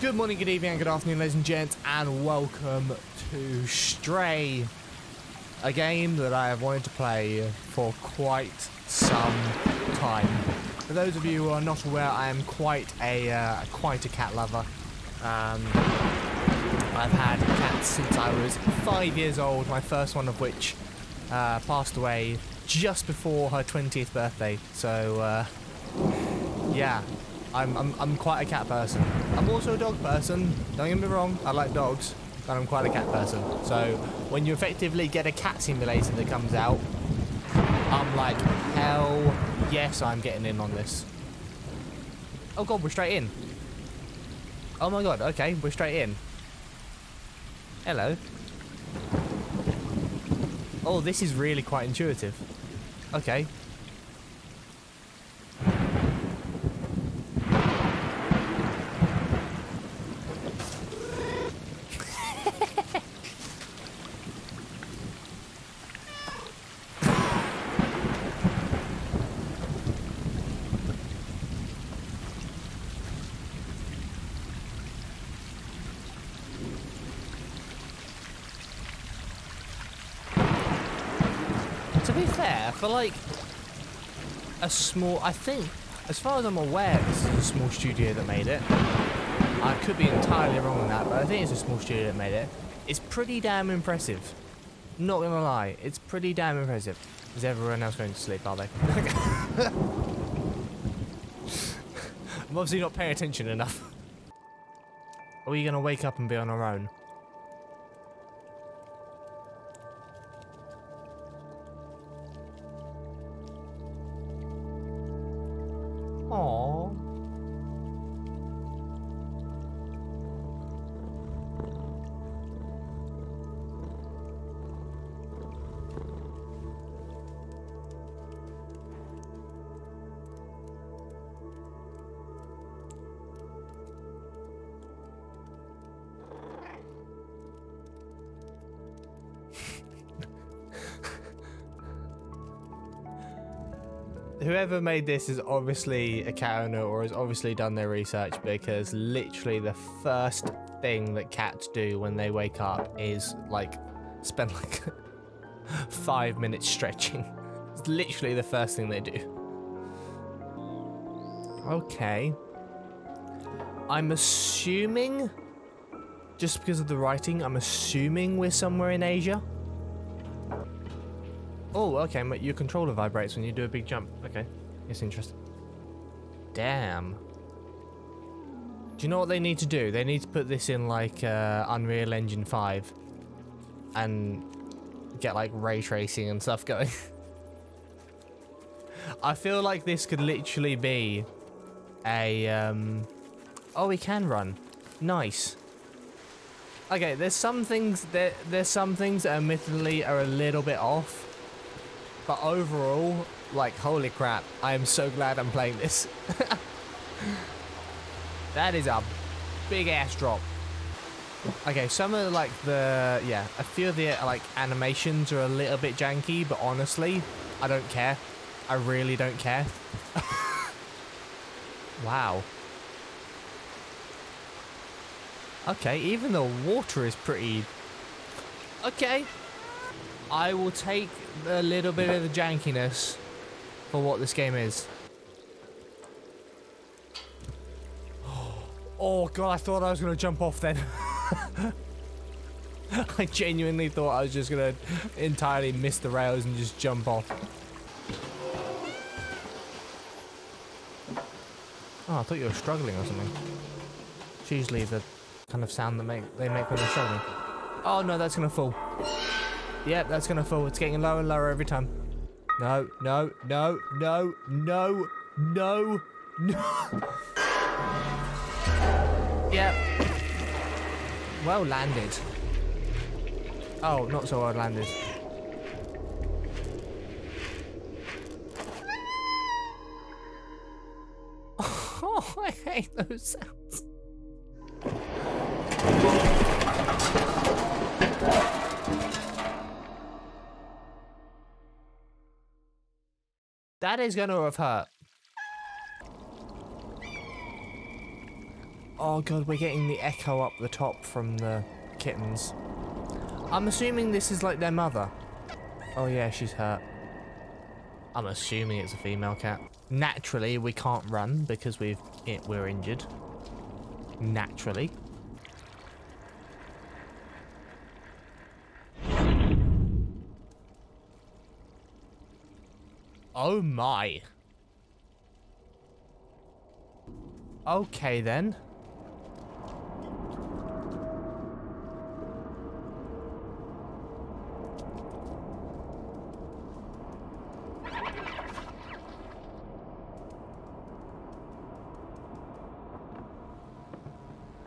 Good morning, good evening, and good afternoon, ladies and gents, and welcome to Stray, a game that I have wanted to play for quite some time. For those of you who are not aware, I am quite a cat lover. I've had cats since I was 5 years old, my first one of which passed away just before her 20th birthday, so yeah. I'm quite a cat person. I'm also a dog person, don't get me wrong, I like dogs, but I'm quite a cat person. So when you effectively get a cat simulator that comes out, I'm like, hell yes, I'm getting in on this. Oh god, we're straight in. Oh my god, okay, we're straight in. Hello. Oh, this is really quite intuitive. Okay. To be fair, for like a small, I think, as far as I'm aware, this is a small studio that made it. I could be entirely wrong on that, but I think it's a small studio that made it. It's pretty damn impressive. Not gonna lie, it's pretty damn impressive. Is everyone else going to sleep, are they? I'm obviously not paying attention enough. Are we gonna wake up and be on our own? Aww. Whoever made this is obviously a cat owner or has obviously done their research, because literally the first thing that cats do when they wake up is like spend like 5 minutes stretching. It's literally the first thing they do. Okay. I'm assuming, just because of the writing, I'm assuming we're somewhere in Asia. Oh, okay, but your controller vibrates when you do a big jump. Okay, it's interesting. Damn. Do you know what they need to do? They need to put this in, like, Unreal Engine 5 and get, like, ray tracing and stuff going. I feel like this could literally be a, Oh, we can run. Nice. Okay, there's some things that admittedly are a little bit off. But overall, like, holy crap, I am so glad I'm playing this. That is a big-ass drop. Okay, some of, like, the... Yeah, a few of the, like, animations are a little bit janky, but honestly, I don't care. I really don't care. Wow. Okay, even the water is pretty... Okay. I will take a little bit of the jankiness for what this game is. Oh god, I thought I was going to jump off then. I genuinely thought I was just going to entirely miss the rails and just jump off. Oh, I thought you were struggling or something. It's usually the kind of sound that they make when they're struggling. Oh no, that's going to fall. Yep, that's gonna fall. It's getting lower and lower every time. No, no, no, no, no, no, no. Yep. Well landed. Oh, not so well landed. Oh, I hate those sounds. That is gonna have hurt. Oh god, we're getting the echo up the top from the kittens. I'm assuming this is like their mother. Oh yeah, she's hurt. I'm assuming it's a female cat. Naturally, we can't run because we're injured. Naturally. Oh my. Okay then.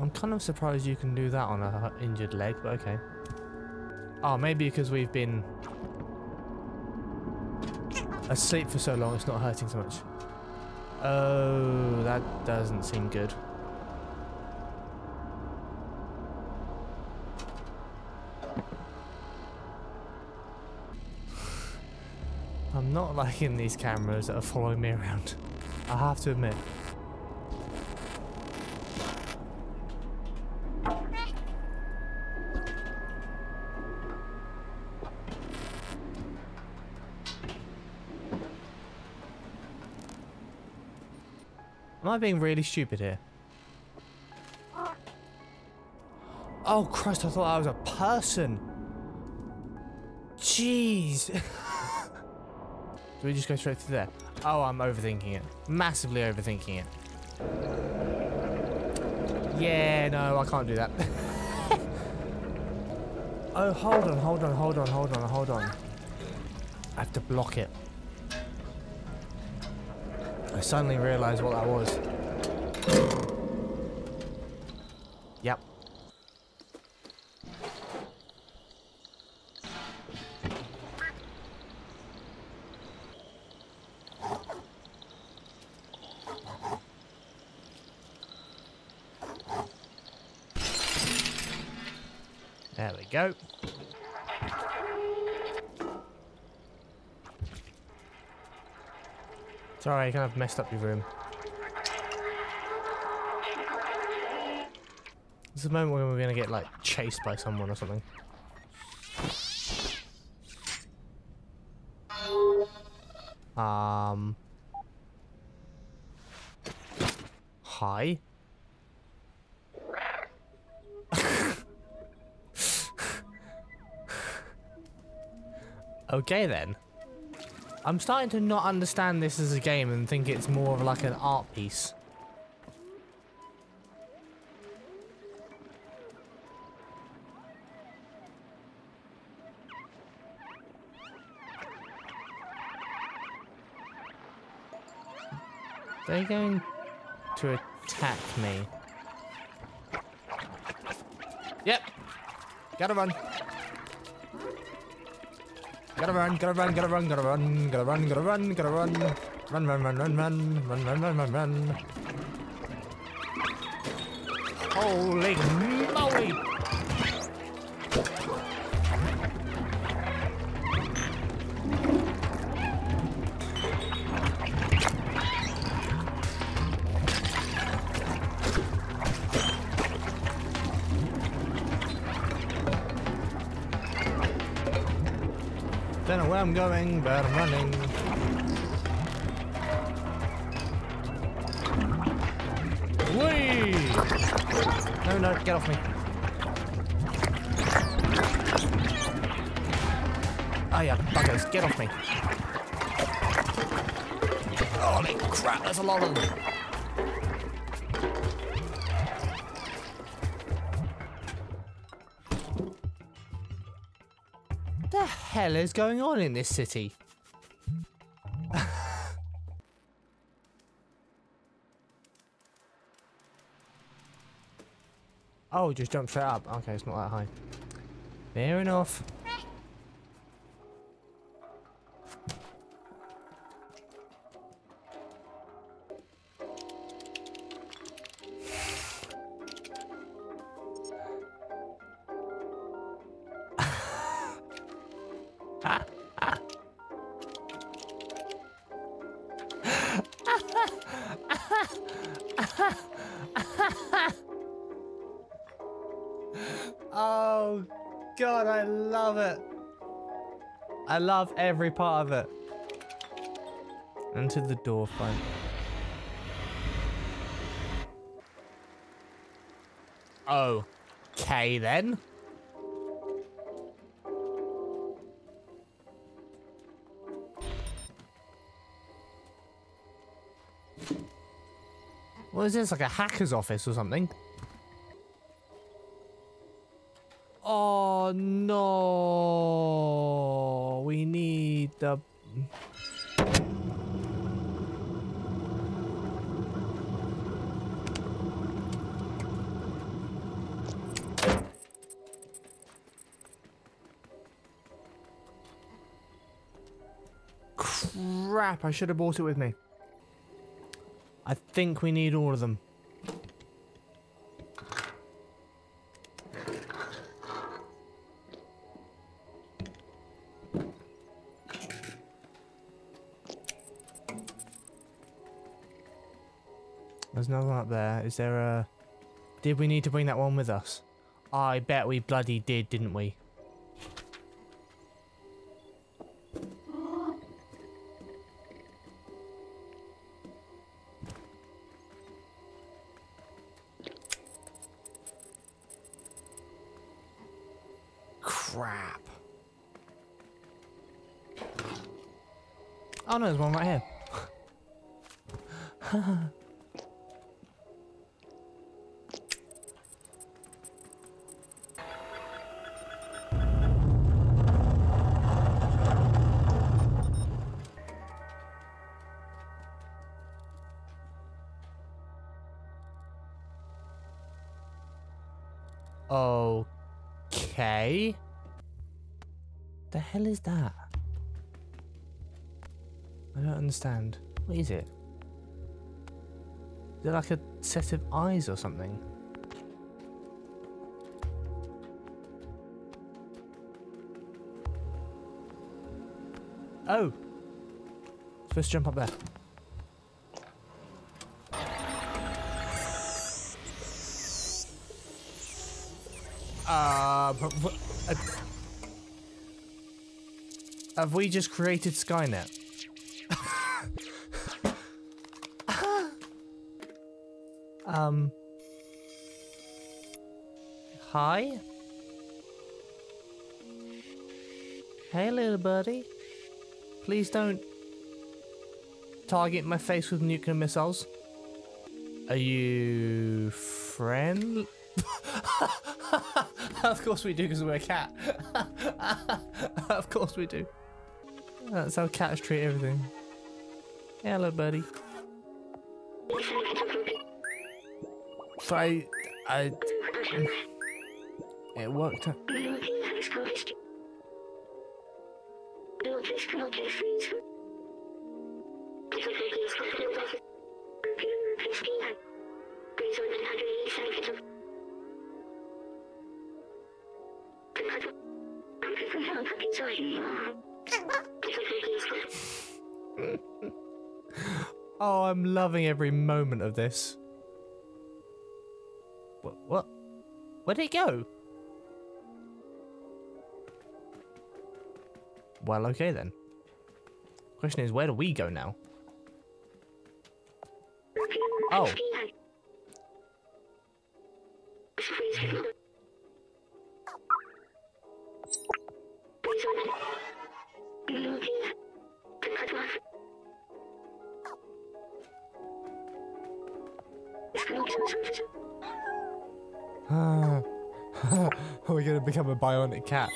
I'm kind of surprised you can do that on a injured leg, but okay. Oh, maybe because we've been asleep for so long, it's not hurting so much. Oh, that doesn't seem good. I'm not liking these cameras that are following me around, I have to admit. Am I being really stupid here? Oh Christ, I thought I was a person! Jeez! Do we just go straight through there? Oh, I'm overthinking it. Massively overthinking it. Yeah, no, I can't do that. Oh, hold on, hold on, hold on, hold on, hold on. I have to block it. I suddenly realised what that was. Yep. There we go. Sorry, I kind of messed up your room. This is the moment when we're going to get, like, chased by someone or something. Hi? Okay, then. I'm starting to not understand this as a game and think it's more of like an art piece. They're going to attack me. Yep. Gotta run. Gotta run, gotta run, gotta run, gotta run, gotta run, gotta run, gotta run, run, run, run, run, run, run, run, run, run, run. Holy moly! I don't know where I'm going, but I'm running. Whee! No, no, get off me. Oh, yeah, buggers, get off me. Holy crap, there's a lot of them. What the hell is going on in this city? Oh, just jump straight up. Okay, it's not that high. Fair enough. Oh, God, I love it. I love every part of it. Enter the door frame. Oh, okay then. What is this, like a hacker's office or something? Oh no, we need the... Crap, I should have brought it with me. I think we need all of them. There's another one up there. Is there a... Did we need to bring that one with us? I bet we bloody did, didn't we? Crap. Oh no, there's one right here. Okay. The hell is that? I don't understand. What is it? Is it like a set of eyes or something? Oh! Supposed to jump up there. Have we just created Skynet? Hi? Hey, little birdie. Please don't target my face with nuclear missiles. Are you friendly? Of course we do, because we're a cat. Of course we do. That's how cats treat everything. Hello, buddy. So it worked. Oh, I'm loving every moment of this. What? Where'd it go? Well, okay then. Question is, where do we go now? Oh. We're gonna become a bionic cat.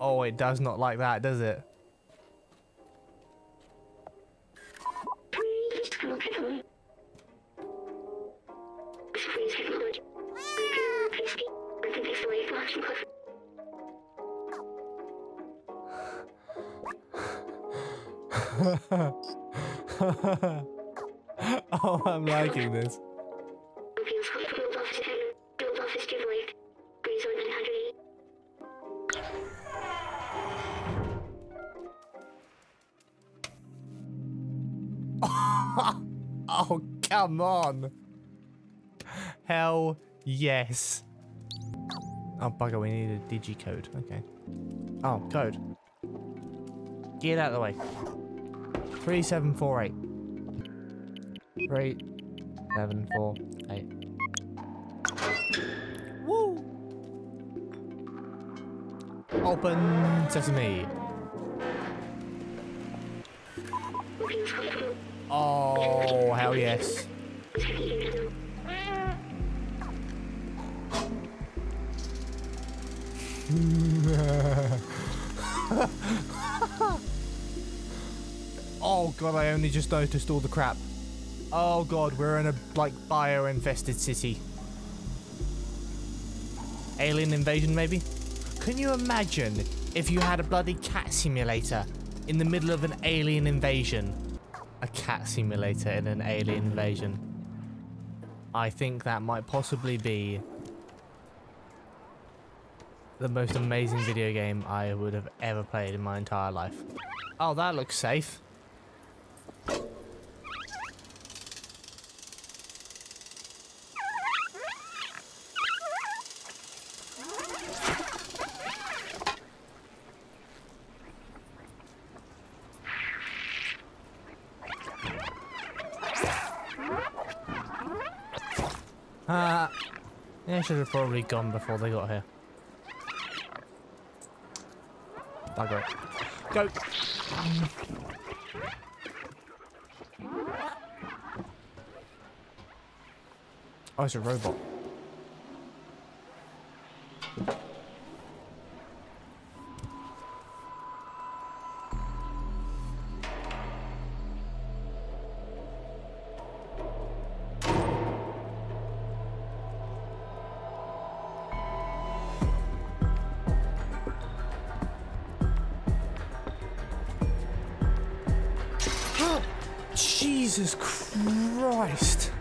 Oh, it does not like that, does it? Oh, I'm liking this. Oh, come on. Hell yes. Oh, bugger, we need a digicode. Okay. Oh, code. Get out of the way. 3748. 3748. Woo! Open sesame. Oh, hell yes. Oh god, I only just noticed all the crap. Oh god, we're in a like bio-infested city. Alien invasion maybe? Can you imagine if you had a bloody cat simulator in the middle of an alien invasion? A cat simulator in an alien invasion. I think that might possibly be the most amazing video game I would have ever played in my entire life. Oh, that looks safe. They should have probably gone before they got here. Bugger it. Go! Oh, it's a robot. Jesus Christ!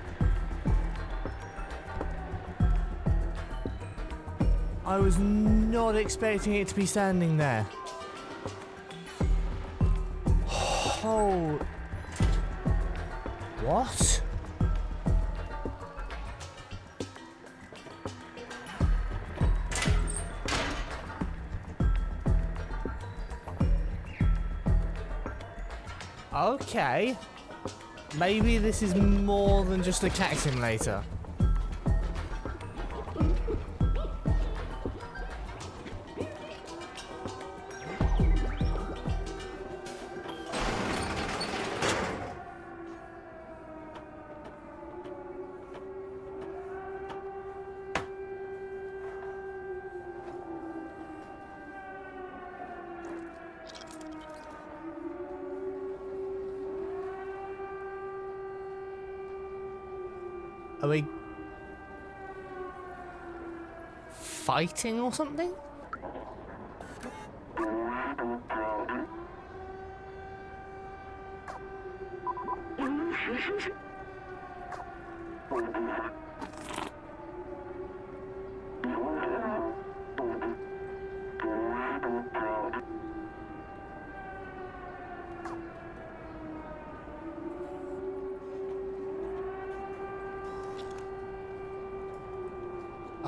I was not expecting it to be standing there. Oh, what? Okay. Maybe this is more than just a cat simulator. Are we fighting or something?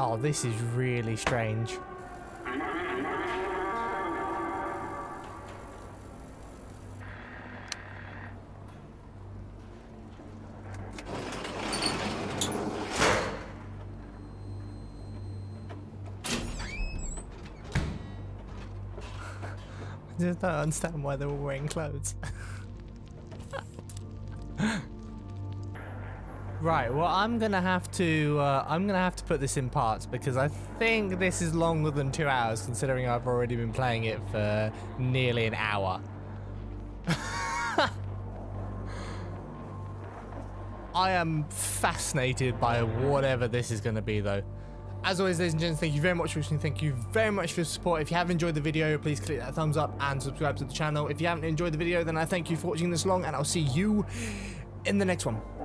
Oh, this is really strange. I just don't understand why they're all wearing clothes. Right, well, I'm gonna have to put this in parts because I think this is longer than 2 hours, considering I've already been playing it for nearly an hour. I am fascinated by whatever this is gonna be, though. As always, ladies and gents, thank you very much for watching. Thank you very much for your support. If you have enjoyed the video, please click that thumbs up and subscribe to the channel. If you haven't enjoyed the video, then I thank you for watching this long, and I'll see you in the next one.